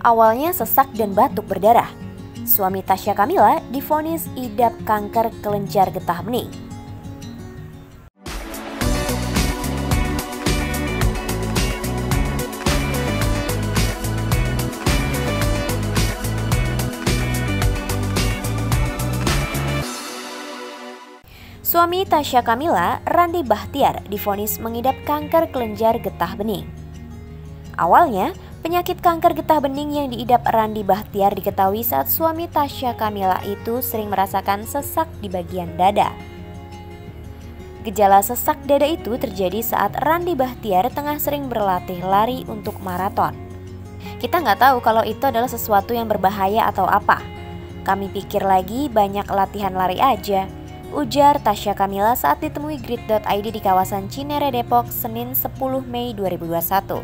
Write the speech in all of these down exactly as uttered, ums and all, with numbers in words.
awalnya sesak dan batuk berdarah. Suami Tasya Kamila divonis idap kanker kelenjar getah bening. Suami Tasya Kamila, Randi Bachtiar, divonis mengidap kanker kelenjar getah bening. Awalnya, penyakit kanker getah bening yang diidap Randi Bachtiar diketahui saat suami Tasya Kamila itu sering merasakan sesak di bagian dada. Gejala sesak dada itu terjadi saat Randi Bachtiar tengah sering berlatih lari untuk maraton. Kita nggak tahu kalau itu adalah sesuatu yang berbahaya atau apa. Kami pikir lagi banyak latihan lari aja, ujar Tasya Kamila saat ditemui Grid dot I D di kawasan Cinere Depok, Senin sepuluh Mei dua ribu dua puluh satu.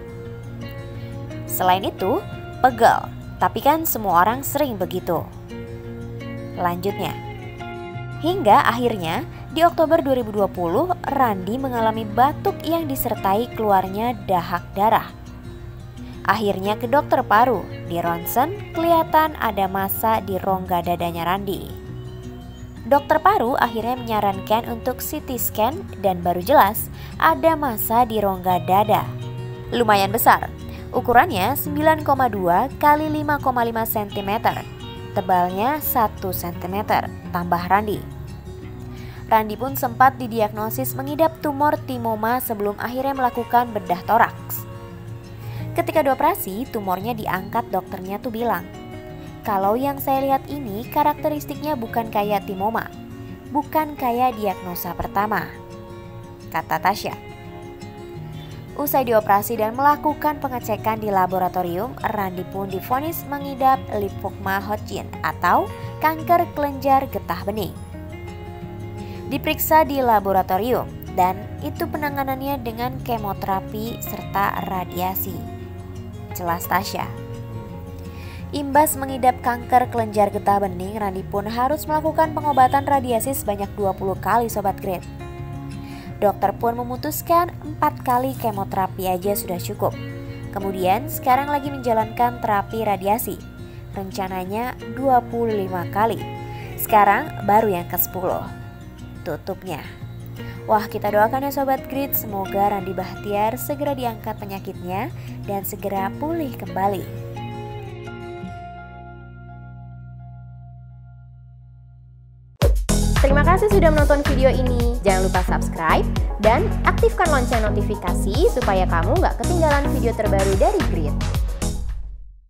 Selain itu, pegel, tapi kan semua orang sering begitu. Lanjutnya. Hingga akhirnya, di Oktober dua ribu dua puluh, Randi mengalami batuk yang disertai keluarnya dahak darah. Akhirnya ke dokter paru, di ronsen kelihatan ada massa di rongga dadanya Randi. Dokter paru akhirnya menyarankan untuk C T scan dan baru jelas ada massa di rongga dada. Lumayan besar, ukurannya sembilan koma dua kali lima koma lima sentimeter, tebalnya satu sentimeter, tambah Randi. Randi pun sempat didiagnosis mengidap tumor timoma sebelum akhirnya melakukan bedah toraks. Ketika dioperasi, tumornya diangkat, dokternya tuh bilang, "Kalau yang saya lihat ini karakteristiknya bukan kayak timoma, bukan kayak diagnosa pertama," kata Tasya. Usai dioperasi dan melakukan pengecekan di laboratorium, Randi pun divonis mengidap Limfoma Hodgkin atau kanker kelenjar getah bening. Diperiksa di laboratorium dan itu penanganannya dengan kemoterapi serta radiasi, jelas Tasya. Imbas mengidap kanker kelenjar getah bening, Randi pun harus melakukan pengobatan radiasi sebanyak dua puluh kali, Sobat Grid. Dokter pun memutuskan empat kali kemoterapi aja sudah cukup. Kemudian sekarang lagi menjalankan terapi radiasi, rencananya dua puluh lima kali. Sekarang baru yang ke sepuluh, tutupnya. Wah, kita doakan ya Sobat Grid, semoga Randi Bachtiar segera diangkat penyakitnya dan segera pulih kembali. Terima kasih sudah menonton video ini. Jangan lupa subscribe dan aktifkan lonceng notifikasi supaya kamu nggak ketinggalan video terbaru dari Grid.